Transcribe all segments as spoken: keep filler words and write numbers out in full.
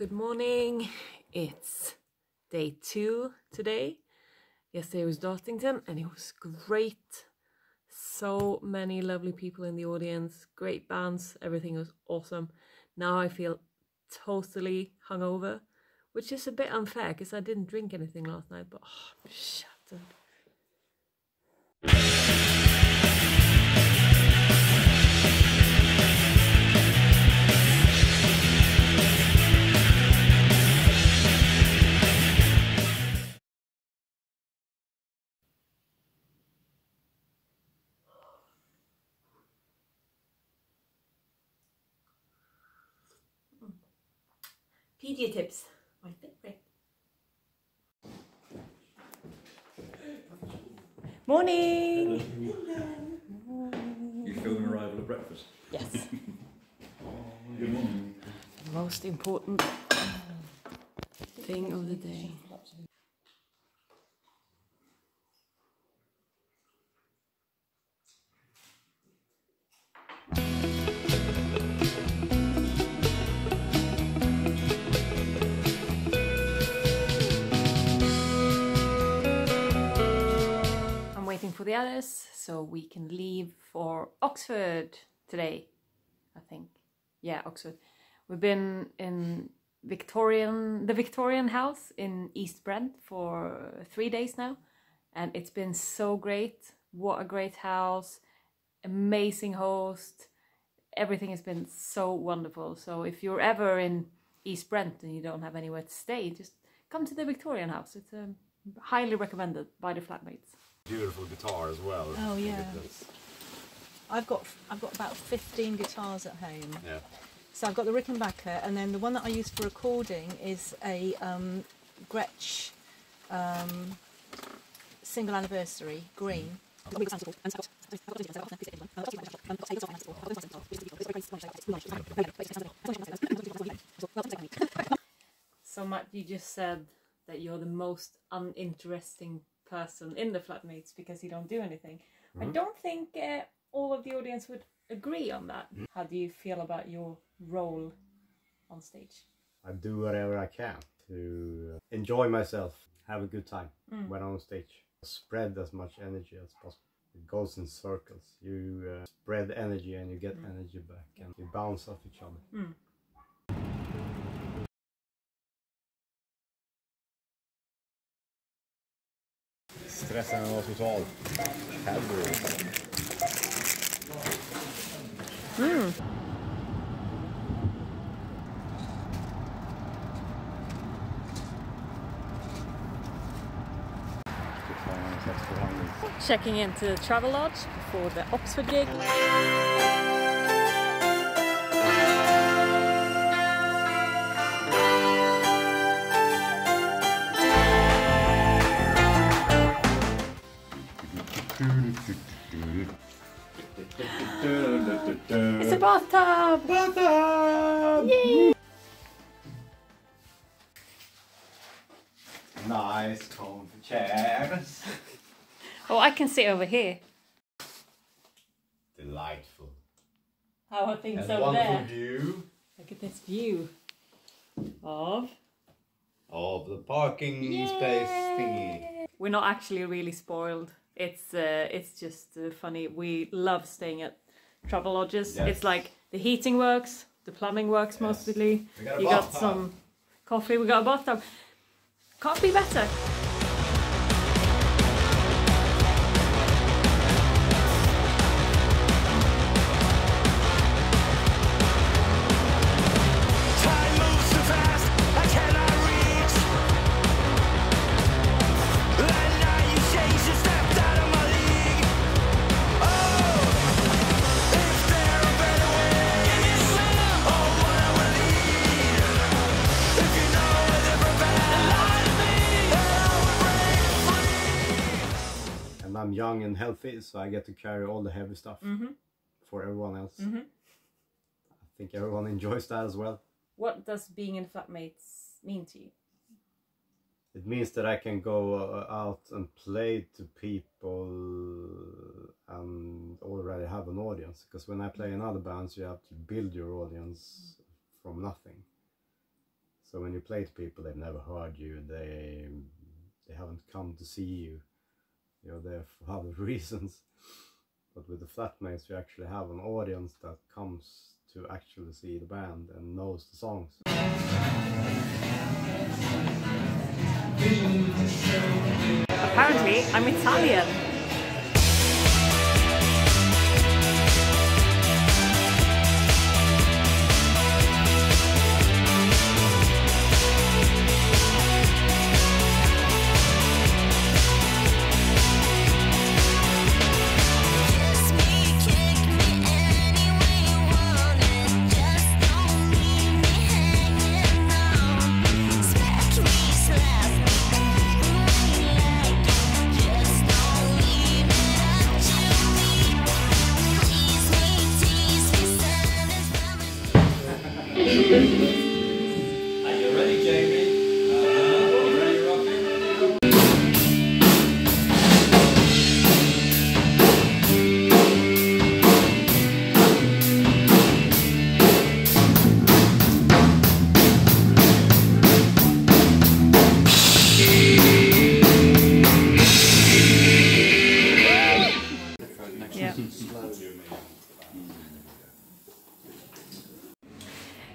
Good morning, it's day two today. Yesterday was Dartington and it was great. So many lovely people in the audience, great bands, everything was awesome. Now I feel totally hungover, which is a bit unfair because I didn't drink anything last night, but oh, I'm shattered. P D A tips, my favorite. Morning. Hello. Hello. You feel an arrival at breakfast? Yes. Good morning. The most important thing of the day. For the others, so we can leave for Oxford today, I think. Yeah, Oxford. We've been in Victorian, the Victorian house in East Brent for three days now, and it's been so great. What a great house, amazing host, everything has been so wonderful. So if you're ever in East Brent and you don't have anywhere to stay, just come to the Victorian house. It's um, highly recommended by the Flatmates. Beautiful guitar as well. Oh yeah. I've got I've got about fifteen guitars at home. Yeah. So I've got the Rickenbacker, and then the one that I use for recording is a um, Gretsch um, single anniversary green. So Matt, you just said that you're the most uninteresting person in the Flatmates because you don't do anything. Mm-hmm. I don't think uh, all of the audience would agree on that. Mm-hmm. How do you feel about your role on stage? I do whatever I can to enjoy myself, have a good time mm. when I'm on stage. Spread as much energy as possible. It goes in circles. You uh, spread energy and you get mm. energy back and you bounce off each other. Mm. Stressen var total. Mm. Checking into Travelodge before the Oxford gig. It's a bathtub! Bathtub! Yay! Nice comfy chairs. Oh, I can sit over here. Delightful. How are things and over there? View. Look at this view of of the parking Yay. Space thingy. We're not actually really spoiled. It's uh, it's just uh, funny. We love staying at Travelodges. Yes. It's like the heating works, the plumbing works yes. mostly. We got a you bathtub. Got some coffee. We got a bathtub. Can't be better. I'm young and healthy, so I get to carry all the heavy stuff mm-hmm. for everyone else. Mm-hmm. I think everyone enjoys that as well. What does being in Flatmates mean to you? It means that I can go uh, out and play to people and already have an audience. Because when I play in other bands, you have to build your audience from nothing. So when you play to people, they've never heard you, they they haven't come to see you, you're there for other reasons. But with the Flatmates, you actually have an audience that comes to actually see the band and knows the songs. Apparently, I'm Italian.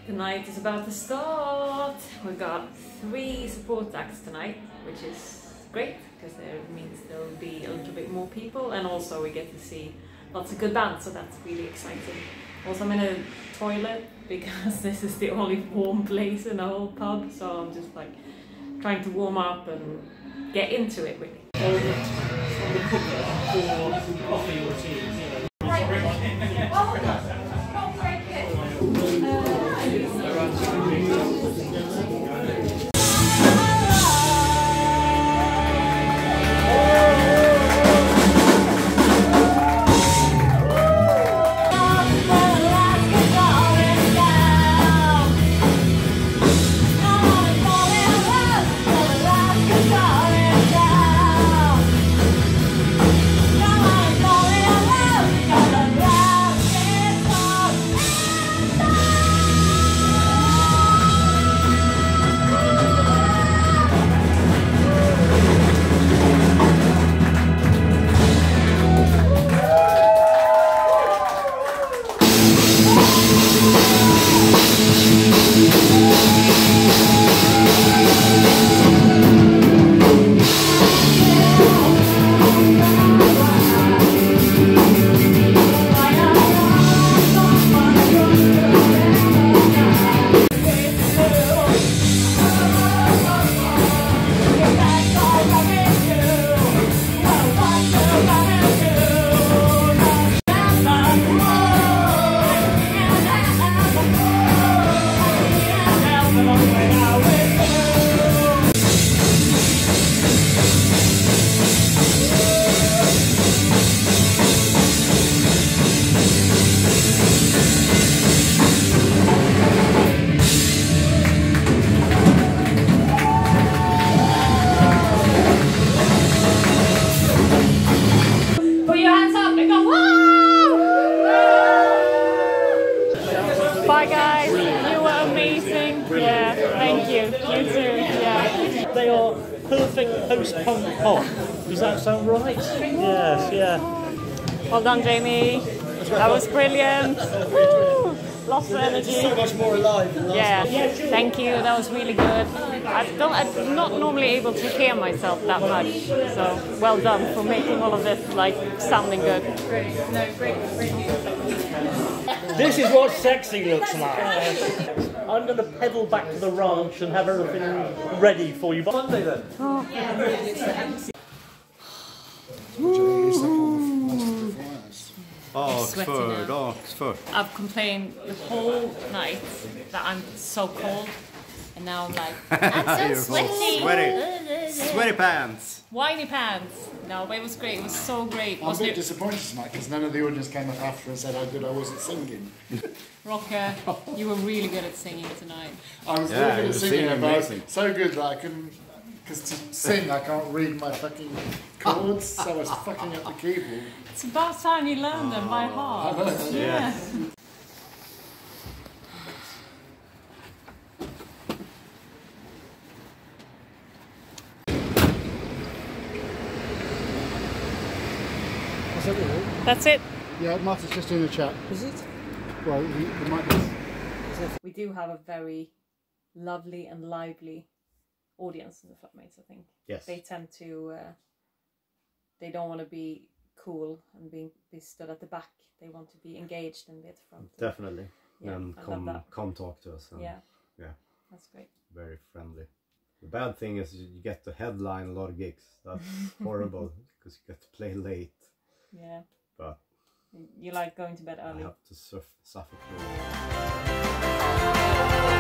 The night is about to start. We've got three support acts tonight, which is great because it means there'll be a little bit more people, and also we get to see lots of good bands, so that's really exciting. Also, I'm in a toilet because this is the only warm place in the whole pub, so I'm just like trying to warm up and get into it really. Coffee or tea. Post-punk pop. Does that sound right? Yes, yeah. Well done, Jamie. That was brilliant. Woo! Lots of energy. So much more alive than last yeah. time. Thank you. That was really good. I don't, I'm not normally able to hear myself that much, so well done for making all of this like sounding good. Great. No, great, great. This is what sexy looks like. I'm going to pedal back to the ranch and have everything ready for you. Sunday then. Oh. Oxford, Oxford. I've complained the whole night that I'm so cold, and now I'm like, I'm so sweaty. Sweaty. Sweaty pants. Whiny pants. No, but it was great. It was so great. I'm a bit disappointed tonight because none of the audience came up after and said how good I was at singing. Rocker, you were really good at singing tonight. I was yeah, really good at singing, singing but so good that I couldn't, because to sing I can't read my fucking chords, so I was fucking up the keyboard. It's about time you learned them by heart. I know, yeah. yeah. That's it? Yeah, Martin's just doing a chat. Is it? Well, he, he might be. We do have a very lovely and lively audience in the Flatmates, I think. Yes. They tend to, uh, they don't want to be cool and being be stood at the back. They want to be engaged and be at the front. Definitely. Yeah, and come, come talk to us. And, yeah. Yeah. That's great. Very friendly. The bad thing is you get to headline a lot of gigs. That's horrible because you get to play late. Yeah. But you like going to bed early. I have to suffer through.